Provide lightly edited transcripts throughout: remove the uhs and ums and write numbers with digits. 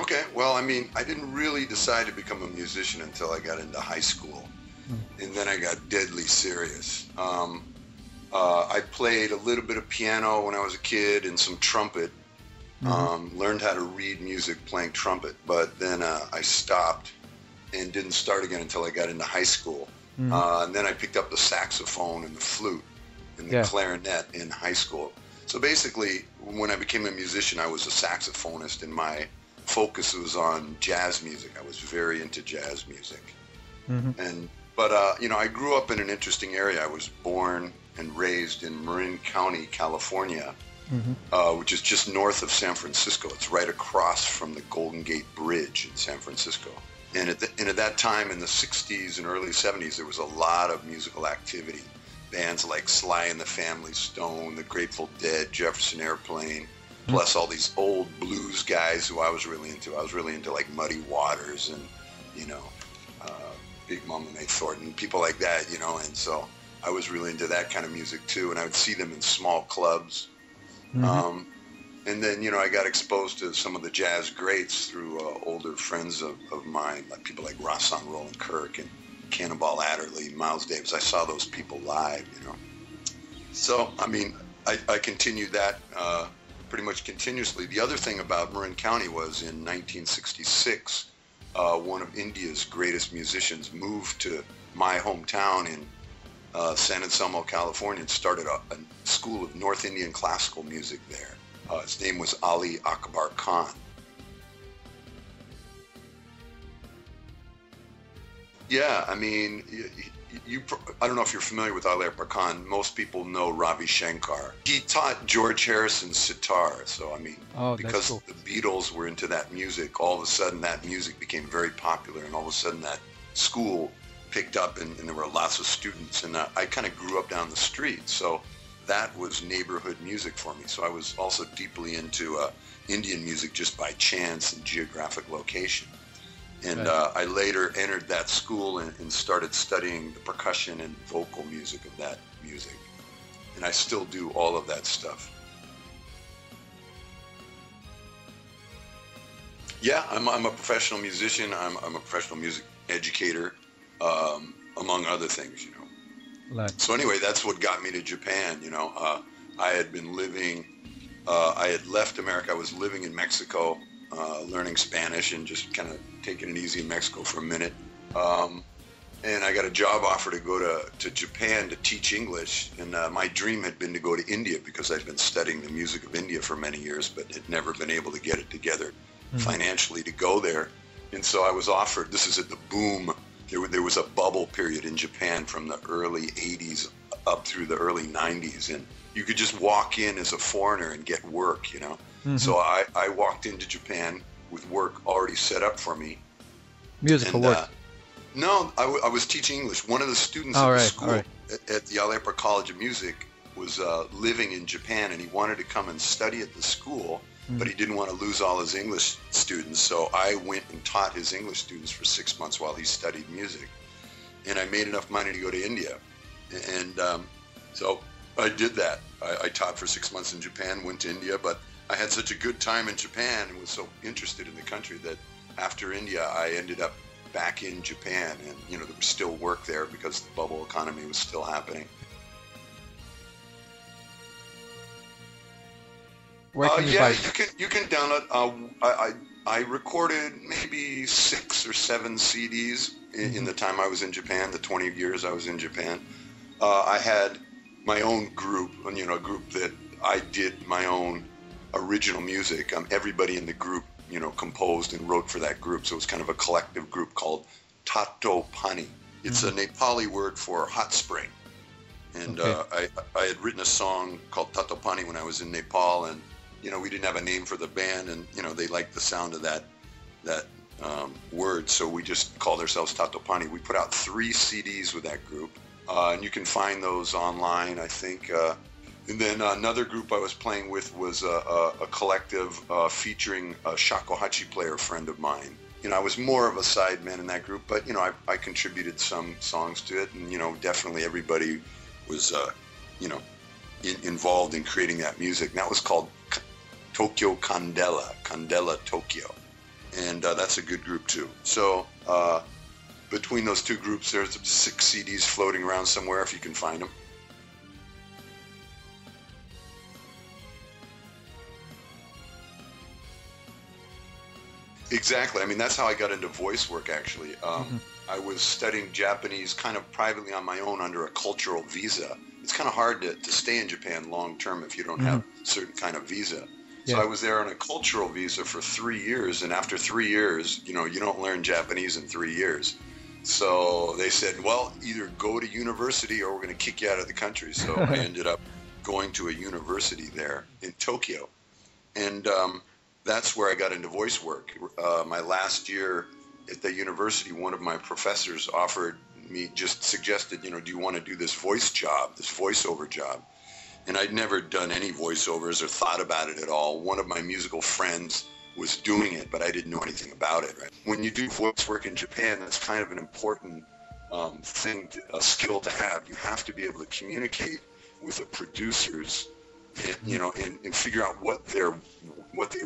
Okay, well, I mean, I didn't really decide to become a musician until I got into high school, and then I got deadly serious. I played a little bit of piano when I was a kid and some trumpet. Learned how to read music playing trumpet, but then I stopped and didn't start again until I got into high school. And then I picked up the saxophone and the flute and the clarinet in high school. So basically, when I became a musician, I was a saxophonist, and my focus was on jazz music. I was very into jazz music. But you know, I grew up in an interesting area. I was born and raised in Marin County, California, which is just north of San Francisco. It's right across from the Golden Gate Bridge in San Francisco. And at that time, in the 60s and early 70s, there was a lot of musical activity. Bands like Sly and the Family Stone, the Grateful Dead, Jefferson Airplane, plus all these old blues guys who I was really into. I was really into like Muddy Waters and, you know, Big Mama May Thornton, people like that, you know. And so I was really into that kind of music too. And I would see them in small clubs. And then, you know, I got exposed to some of the jazz greats through older friends of mine, like people like Rahsaan Roland Kirk and Cannonball Adderley, Miles Davis. I saw those people live, you know. So, I mean, I continued that pretty much continuously. The other thing about Marin County was in 1966, one of India's greatest musicians moved to my hometown in San Anselmo, California, and started a school of North Indian classical music there. His name was Ali Akbar Khan. Yeah, I mean, I don't know if you're familiar with Alepra Khan. Most people know Ravi Shankar. He taught George Harrison's sitar. So, I mean, because the Beatles were into that music, all of a sudden that music became very popular. And all of a sudden that school picked up, and there were lots of students. And I kind of grew up down the street. So that was neighborhood music for me. So I was also deeply into Indian music just by chance and geographic location. And I later entered that school and started studying the percussion and vocal music of that music. And I still do all of that stuff. Yeah, I'm a professional musician. I'm a professional music educator, among other things, you know. So anyway, that's what got me to Japan, you know. I had been living, I had left America. I was living in Mexico, learning Spanish and just kind of taking it easy in Mexico for a minute. And I got a job offer to go to Japan to teach English. And my dream had been to go to India because I'd been studying the music of India for many years, but had never been able to get it together financially to go there. And so I was offered, this is at the boom. There was a bubble period in Japan from the early 80s up through the early 90s. And you could just walk in as a foreigner and get work, you know. So I walked into Japan with work already set up for me. Musical work? No, I was teaching English. One of the students at the Alepra College of Music was living in Japan, and he wanted to come and study at the school, but he didn't want to lose all his English students. So I went and taught his English students for 6 months while he studied music. And I made enough money to go to India. And so I did that. I taught for 6 months in Japan, went to India, but I had such a good time in Japan and was so interested in the country that after India, I ended up back in Japan. And, you know, there was still work there because the bubble economy was still happening. Where can you buy it? You can download. I recorded maybe 6 or 7 CDs in the time I was in Japan, the 20 years I was in Japan. I had my own group, you know, a group that I did my own original music. Everybody in the group, you know, composed and wrote for that group. So it was kind of a collective group called Tato Pani. It's a Nepali word for hot spring. And I had written a song called Tato Pani when I was in Nepal, and you know, we didn't have a name for the band, and, you know, they liked the sound of that word, so we just called ourselves Tato Pani. We put out 3 CDs with that group, and you can find those online, I think. And then another group I was playing with was a collective featuring a shakuhachi player friend of mine. You know, I was more of a sideman in that group, but, you know, I contributed some songs to it, and, you know, definitely everybody was, you know, involved in creating that music. And that was called K Tokyo Candela, Tokyo. and that's a good group too. So between those two groups, there's 6 CDs floating around somewhere if you can find them. Exactly. I mean, that's how I got into voice work, actually. I was studying Japanese kind of privately on my own under a cultural visa. It's kind of hard to stay in Japan long term if you don't have a certain kind of visa. Yeah. So I was there on a cultural visa for 3 years, and after 3 years, you know, you don't learn Japanese in 3 years. So they said, well, either go to university or we're going to kick you out of the country. So I ended up going to a university there in Tokyo. And that's where I got into voice work. My last year at the university, one of my professors offered me, just suggested, you know, do you want to do this voice job, this voiceover job? And I'd never done any voiceovers or thought about it at all. One of my musical friends was doing it, but I didn't know anything about it. Right? When you do voice work in Japan, that's kind of an important thing, a skill to have. You have to be able to communicate with the producers, and, you know, and figure out what they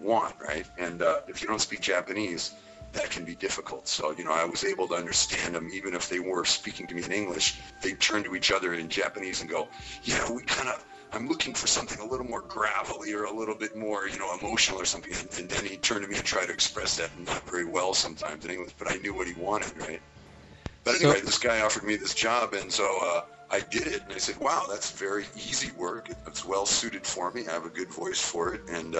want, right? And if you don't speak Japanese, that can be difficult. So, you know, I was able to understand them, even if they were speaking to me in English. They'd turn to each other in Japanese and go, yeah, we kind of, I'm looking for something a little more gravelly or a little bit more, you know, emotional or something. And then he'd turn to me and try to express that not very well sometimes in English, but I knew what he wanted, right? But anyway, this guy offered me this job, and so I did it, and I said, wow, that's very easy work. It's well suited for me. I have a good voice for it. And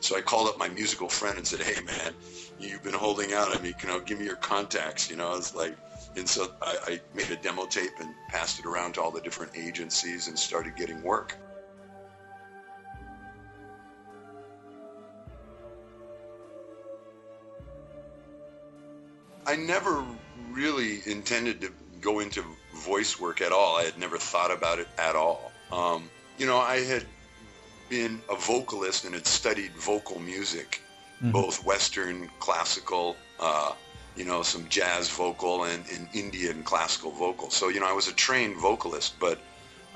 so I called up my musical friend and said, hey, man, you've been holding out on me. Can I give me your contacts? You know, it's like, and so I made a demo tape and passed it around to all the different agencies and started getting work. I never really intended to go into voice work at all. I had never thought about it at all. You know, I had been a vocalist and had studied vocal music, both Western, classical, you know, some jazz vocal and Indian classical vocal. So, you know, I was a trained vocalist, but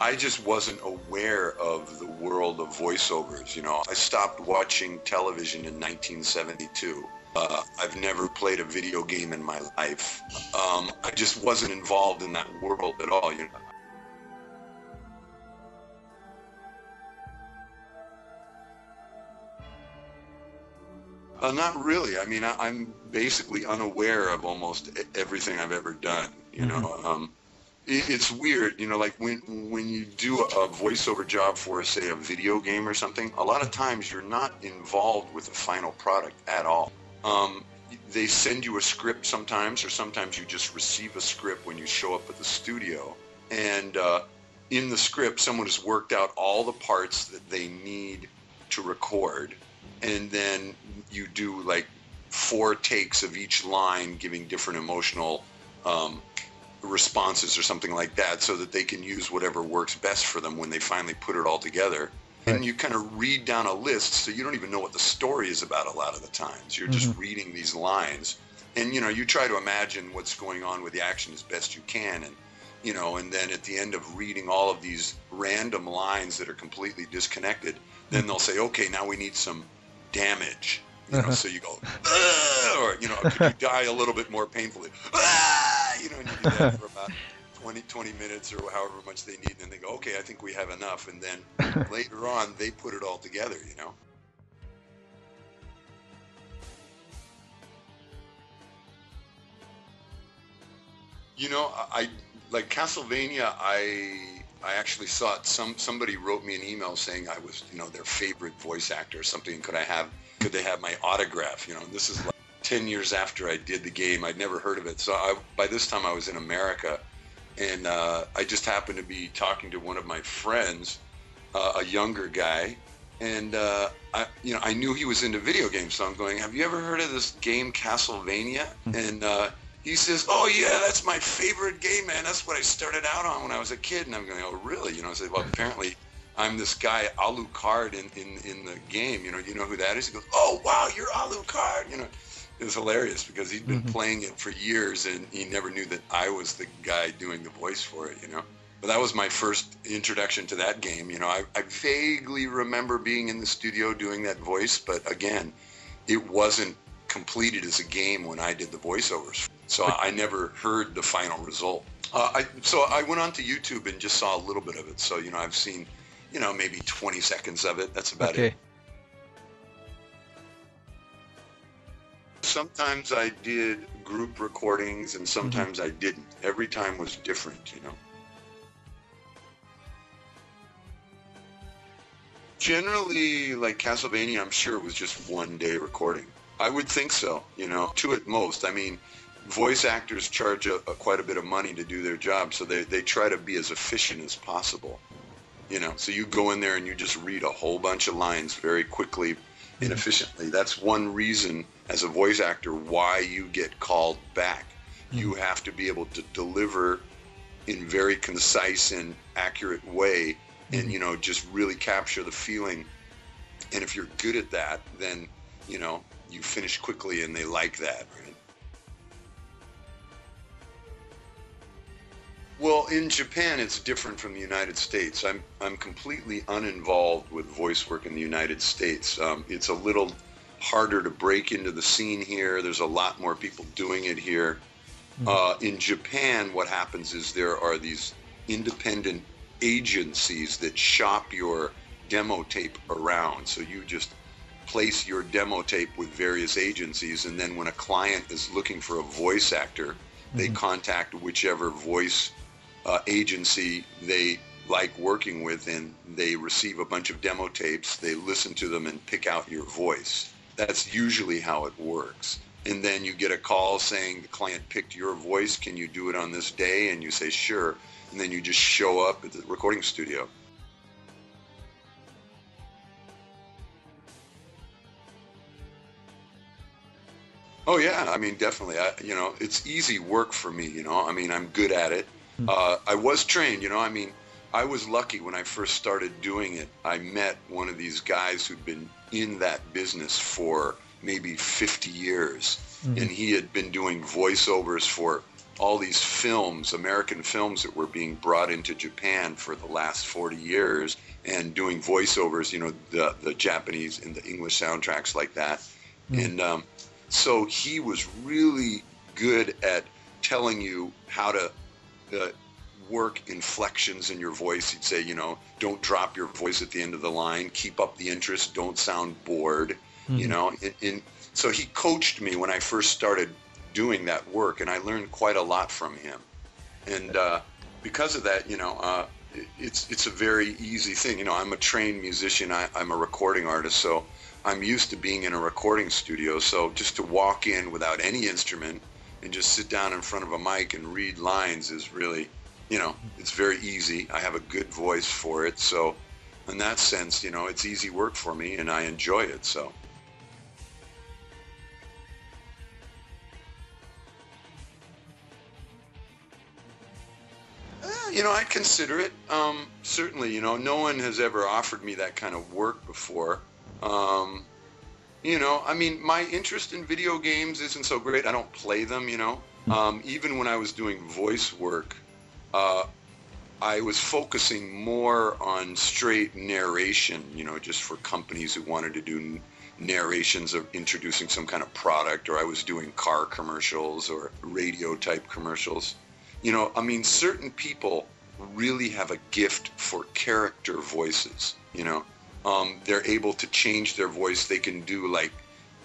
I just wasn't aware of the world of voiceovers. You know, I stopped watching television in 1972. I've never played a video game in my life. I just wasn't involved in that world at all, you know. Not really. I mean, I'm basically unaware of almost everything I've ever done, you know. It's weird, you know, like when you do a voiceover job for, say, a video game or something, a lot of times you're not involved with the final product at all. They send you a script sometimes, or sometimes you just receive a script when you show up at the studio. And in the script, someone has worked out all the parts that they need to record. And then you do like 4 takes of each line, giving different emotional responses or something like that, so that they can use whatever works best for them when they finally put it all together. And you kind of read down a list, so you don't even know what the story is about a lot of the times. You're just reading these lines, and you know, you try to imagine what's going on with the action as best you can, and you know, and then at the end of reading all of these random lines that are completely disconnected, then they'll say, okay, now we need some damage, you know, so you go, or you know, could you die a little bit more painfully? You know, and you do that for about 20 minutes or however much they need, and then they go, okay, I think we have enough, and then later on they put it all together, you know. You know, I like Castlevania. I actually saw it. Somebody wrote me an email saying I was, you know, their favorite voice actor or something. Could they have my autograph? You know, and this is like 10 years after I did the game. I'd never heard of it. So by this time I was in America, and I just happened to be talking to one of my friends, a younger guy, and you know, I knew he was into video games, so I'm going, have you ever heard of this game Castlevania? And he says, oh yeah, that's my favorite game, man. That's what I started out on when I was a kid. And I'm going, oh really? You know, I said, well, apparently I'm this guy Alucard in the game. You know who that is? He goes, oh wow, you're Alucard. You know, it was hilarious because he'd been playing it for years and he never knew that I was the guy doing the voice for it. You know, but that was my first introduction to that game. You know, I vaguely remember being in the studio doing that voice, but again, it wasn't completed as a game when I did the voiceovers. So I never heard the final result. So I went onto YouTube and just saw a little bit of it. So, you know, I've seen, you know, maybe 20 seconds of it. That's about it. Sometimes I did group recordings and sometimes I didn't. Every time was different, you know. Generally, like Castlevania, I'm sure it was just one day recording. I would think so, you know, two at most. I mean, voice actors charge quite a bit of money to do their job, so they try to be as efficient as possible, you know. So you go in there and you just read a whole bunch of lines very quickly and efficiently. That's one reason, as a voice actor, why you get called back. You have to be able to deliver in very concise and accurate way and, you know, just really capture the feeling. And if you're good at that, then, you know, you finish quickly and they like that, right? Well, in Japan, it's different from the United States. I'm completely uninvolved with voice work in the United States. It's a little harder to break into the scene here. There's a lot more people doing it here. In Japan, what happens is there are these independent agencies that shop your demo tape around. So you just place your demo tape with various agencies, and then when a client is looking for a voice actor, they contact whichever voice agency they like working with, and they receive a bunch of demo tapes, they listen to them and pick out your voice. That's usually how it works. And then you get a call saying the client picked your voice, can you do it on this day? And you say, sure. And then you just show up at the recording studio. Oh yeah, I mean, definitely. You know, it's easy work for me, you know. I mean, I'm good at it. I was trained, you know. I mean, I was lucky when I first started doing it. I met one of these guys who'd been in that business for maybe 50 years. And he had been doing voiceovers for all these films, American films that were being brought into Japan for the last 40 years and doing voiceovers, you know, the Japanese and the English soundtracks like that. And so he was really good at telling you how to work inflections in your voice. He'd say, you know, don't drop your voice at the end of the line, keep up the interest, don't sound bored, you know. And so he coached me when I first started doing that work, and I learned quite a lot from him. And because of that, you know, it's a very easy thing. You know, I'm a trained musician, I'm a recording artist, so I'm used to being in a recording studio. So just to walk in without any instrument and just sit down in front of a mic and read lines is really, you know, it's very easy. I have a good voice for it. So in that sense, you know, it's easy work for me and I enjoy it. So you know, I'd consider it. Certainly, you know, no one has ever offered me that kind of work before. You know, I mean, my interest in video games isn't so great. I don't play them, you know. Even when I was doing voice work, I was focusing more on straight narration, you know, just for companies who wanted to do narrations of introducing some kind of product, or I was doing car commercials or radio type commercials. You know, I mean, certain people really have a gift for character voices, you know. They're able to change their voice. They can do like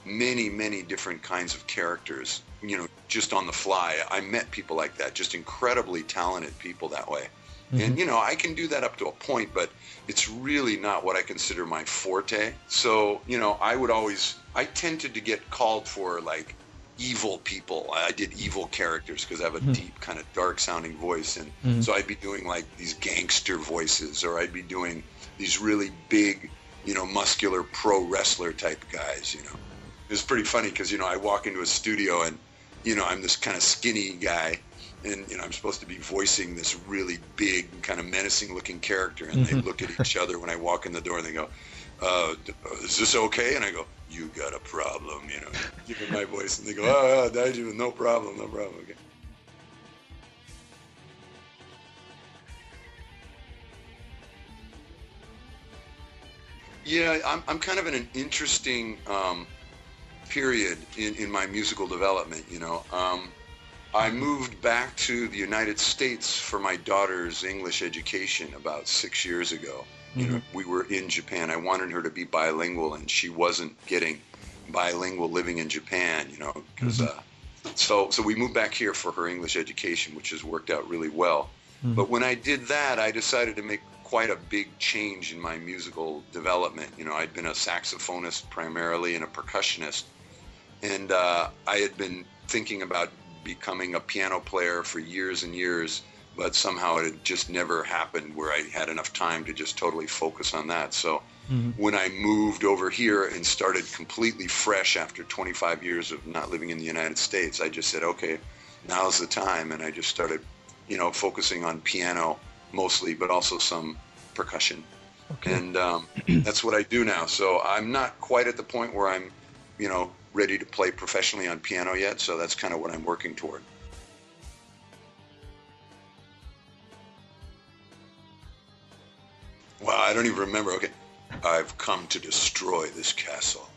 many different kinds of characters, you know, just on the fly. I met people like that, just incredibly talented people that way. And, you know, I can do that up to a point, but it's really not what I consider my forte. So, you know, I tended to get called for like evil people. I did evil characters because I have a deep kind of dark sounding voice. And so I'd be doing like these gangster voices, or I'd be doing these really big, you know, muscular pro wrestler type guys, you know. It's pretty funny because, you know, I walk into a studio and, you know, I'm this kind of skinny guy and, you know, I'm supposed to be voicing this really big kind of menacing looking character. And they look at each other when I walk in the door and they go, is this okay? And I go, you got a problem, you know, giving my voice. And they go, oh, Daiju, no problem, no problem. Okay. Yeah, I'm kind of in an interesting period in my musical development, you know. I moved back to the United States for my daughter's English education about 6 years ago. Mm-hmm. You know, we were in Japan. I wanted her to be bilingual, and she wasn't getting bilingual living in Japan, you know, because so we moved back here for her English education, which has worked out really well. Mm-hmm. But when I did that, I decided to make quite a big change in my musical development. You know, I'd been a saxophonist primarily and a percussionist, and I had been thinking about becoming a piano player for years and years, but somehow it had just never happened where I had enough time to just totally focus on that. So when I moved over here and started completely fresh after 25 years of not living in the United States, I just said, okay, now's the time. And I just started, you know, focusing on piano mostly, but also some percussion. Okay. And that's what I do now. So I'm not quite at the point where I'm, you know, ready to play professionally on piano yet. So that's kind of what I'm working toward. Wow, I don't even remember. Okay. I've come to destroy this castle.